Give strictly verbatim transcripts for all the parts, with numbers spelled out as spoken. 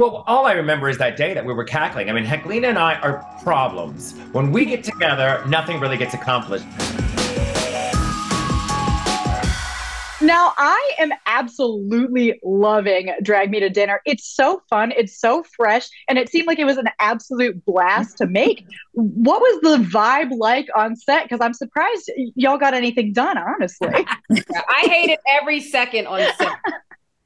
Well, all I remember is that day that we were cackling. I mean, Heklina and I are problems. When we get together, nothing really gets accomplished. Now, I am absolutely loving Drag Me to Dinner. It's so fun. It's so fresh. And it seemed like it was an absolute blast to make. What was the vibe like on set? Because I'm surprised y'all got anything done, honestly. I hated every second on set.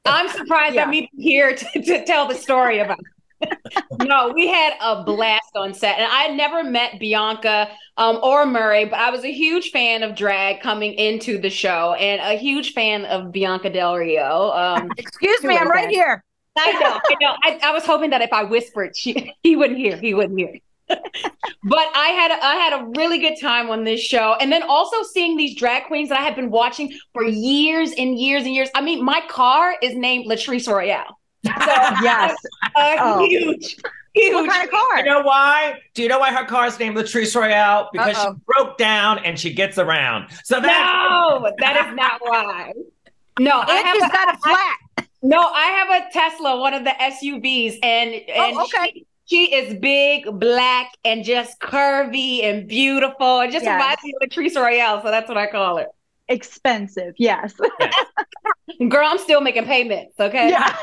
I'm surprised yeah. I'm even here to, to tell the story about it. No, we had a blast on set. And I never met Bianca um, or Murray, but I was a huge fan of drag coming into the show and a huge fan of Bianca Del Rio. Um, Excuse me, I'm right here. I know. I, know. I, I was hoping that if I whispered, she, he wouldn't hear. He wouldn't hear. But I had a, I had a really good time on this show, and then also seeing these drag queens that I had been watching for years and years and years. I mean, my car is named Latrice Royale. So yes, a oh. huge, huge. What kind of car? You know why? Do you know why her car's named Latrice Royale? Because Uh-oh. she broke down and she gets around. So that's no, that is not why. No, and I have she's a, got a flat. I, no, I have a Tesla, one of the S U Vs, and and oh, okay. She, She is big, black, and just curvy and beautiful. It just yes. reminds me of Latrice Royale, so that's what I call her. Expensive, yes. Girl, I'm still making payments, okay? Yeah.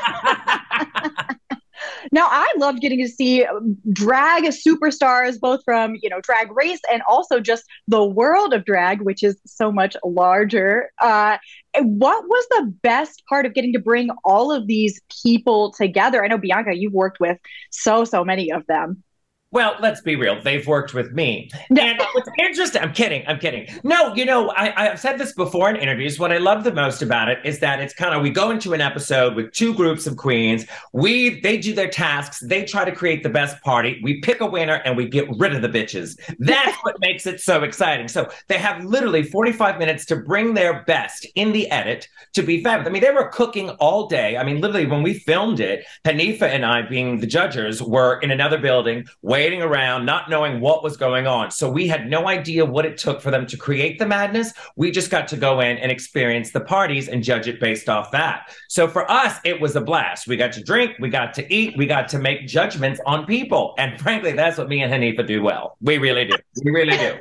Now, I loved getting to see drag superstars, both from, you know, drag race and also just the world of drag, which is so much larger. Uh, what was the best part of getting to bring all of these people together? I know, Bianca, you've worked with so, so many of them. Well, let's be real. They've worked with me. And what's interesting, I'm kidding, I'm kidding. No, you know, I, I've said this before in interviews. What I love the most about it is that it's kind of, we go into an episode with two groups of queens. We, they do their tasks. They try to create the best party. We pick a winner and we get rid of the bitches. That's what makes it so exciting. So they have literally forty-five minutes to bring their best in the edit to be fabulous. I mean, they were cooking all day. I mean, literally when we filmed it, Haneefah and I, being the judges, were in another building way waiting around, not knowing what was going on. So we had no idea what it took for them to create the madness. We just got to go in and experience the parties and judge it based off that. So for us, it was a blast. We got to drink, we got to eat, we got to make judgments on people. And frankly, that's what me and Haneefah do well. We really do. We really do.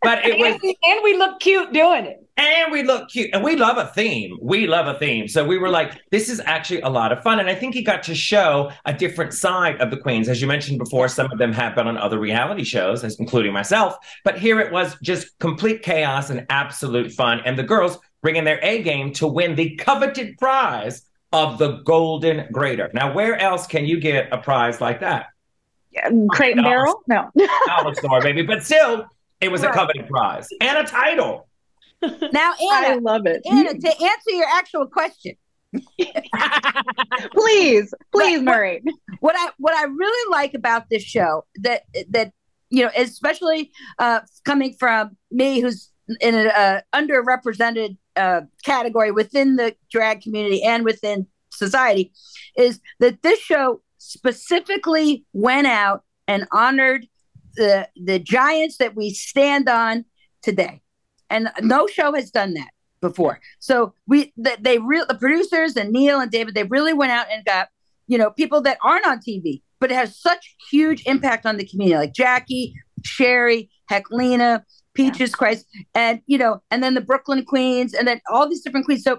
But it was, and we look cute doing it. And we look cute. And we love a theme. We love a theme. So we were like, this is actually a lot of fun. And I think he got to show a different side of the queens. As you mentioned before, some of them have been on other reality shows, including myself. But here it was just complete chaos and absolute fun. And the girls bringing their A game to win the coveted prize of the Golden Grater. Now, where else can you get a prize like that? Crate and Barrel? No. Dollar store, baby. But still, it was right. a coveted prize and a title. Now, Anna, I love it. Anna, to answer your actual question, please, please, Murray. What I what I really like about this show that that you know, especially uh, coming from me, who's in an uh, underrepresented uh, category within the drag community and within society, is that this show specifically went out and honored the the giants that we stand on today. And no show has done that before. So we, they, they re the producers and Neil and David, they really went out and got, you know, people that aren't on T V, but it has such huge impact on the community, like Jackie, Sherry, Heklina, Peaches Christ, and, you know, and then the Brooklyn Queens, and then all these different queens. So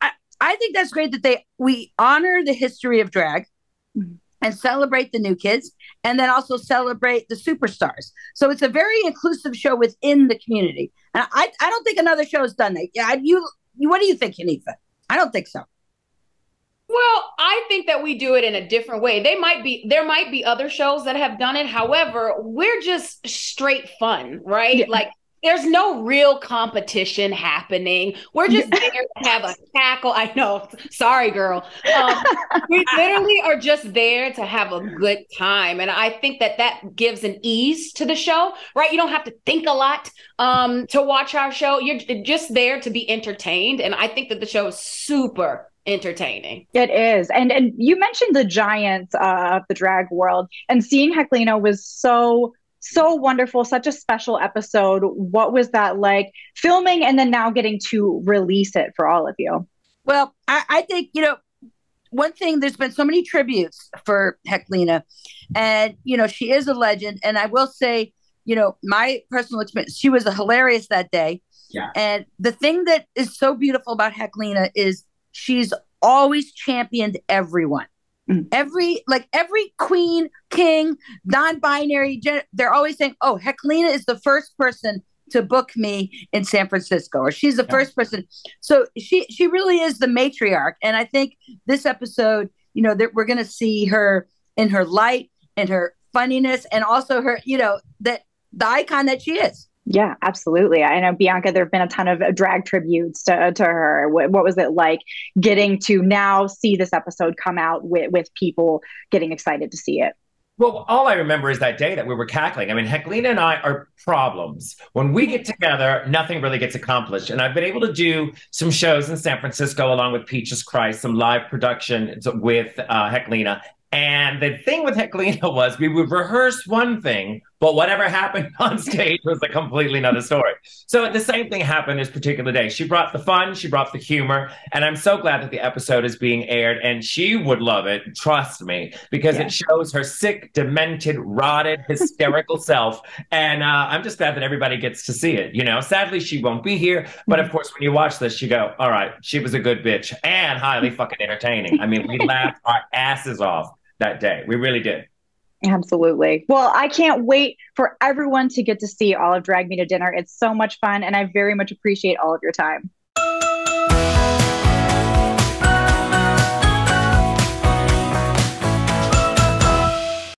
I, I think that's great that they, we honor the history of drag and celebrate the new kids, and then also celebrate the superstars. So it's a very inclusive show within the community. And I, I don't think another show has done that. Yeah, you, you, what do you think, Haneefah? I don't think so. Well, I think that we do it in a different way. They might be, there might be other shows that have done it. However, we're just straight fun, right? Yeah. Like, there's no real competition happening. We're just there to have a cackle. I know. Sorry, girl. Um, we literally are just there to have a good time. And I think that that gives an ease to the show, right? You don't have to think a lot um, to watch our show. You're just there to be entertained. And I think that the show is super entertaining. It is. And and you mentioned the giants uh, of the drag world, and seeing Heklina was so So wonderful, such a special episode. What was that like filming and then now getting to release it for all of you? Well, I, I think, you know, one thing, there's been so many tributes for Heklina, and, you know, she is a legend. And I will say, you know, my personal experience, she was hilarious that day. Yeah. And the thing that is so beautiful about Heklina is she's always championed everyone. Mm-hmm. Every, like every queen, king, non-binary, they're always saying, oh, Heklina is the first person to book me in San Francisco, or she's the yeah. first person. So she, she really is the matriarch. And I think this episode, you know, that we're going to see her in her light and her funniness, and also her, you know, that the icon that she is. Yeah, absolutely. I know, Bianca, there've been a ton of drag tributes to, to her. What, what was it like getting to now see this episode come out with, with people getting excited to see it? Well, all I remember is that day that we were cackling. I mean, Heklina and I are problems. When we get together, nothing really gets accomplished. And I've been able to do some shows in San Francisco along with Peaches Christ, some live production with uh, Heklina. And the thing with Heklina was we would rehearse one thing, but whatever happened on stage was a completely another story. So the same thing happened this particular day. She brought the fun, she brought the humor, and I'm so glad that the episode is being aired, and she would love it, trust me, because yeah. it shows her sick, demented, rotted, hysterical self, and uh, I'm just glad that everybody gets to see it, you know? Sadly, she won't be here, but of course, when you watch this, you go, all right, she was a good bitch, and highly fucking entertaining. I mean, we laughed our asses off that day. We really did. Absolutely. Well, I can't wait for everyone to get to see all of Drag Me to Dinner. It's so much fun, and I very much appreciate all of your time.